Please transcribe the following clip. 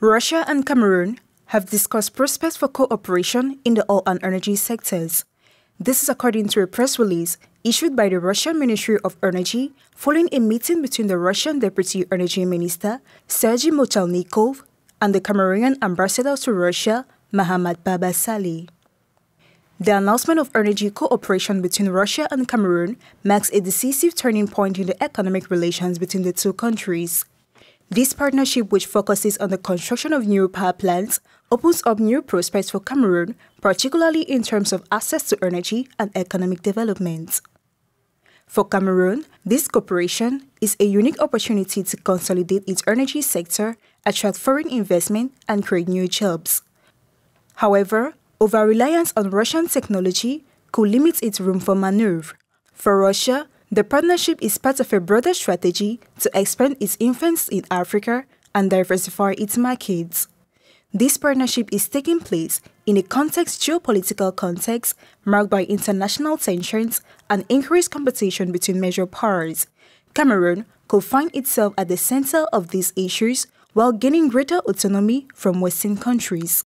Russia and Cameroon have discussed prospects for cooperation in the oil and energy sectors. This is according to a press release issued by the Russian Ministry of Energy following a meeting between the Russian Deputy Energy Minister Sergei Mochalnikov and the Cameroonian ambassador to Russia, Mohammad Babasali. The announcement of energy cooperation between Russia and Cameroon marks a decisive turning point in the economic relations between the two countries. This partnership, which focuses on the construction of new power plants, opens up new prospects for Cameroon, particularly in terms of access to energy and economic development. For Cameroon, this cooperation is a unique opportunity to consolidate its energy sector, attract foreign investment, and create new jobs. However, over-reliance on Russian technology could limit its room for maneuver. For Russia, the partnership is part of a broader strategy to expand its influence in Africa and diversify its markets. This partnership is taking place in a geopolitical context marked by international tensions and increased competition between major powers. Cameroon could find itself at the center of these issues while gaining greater autonomy from Western countries.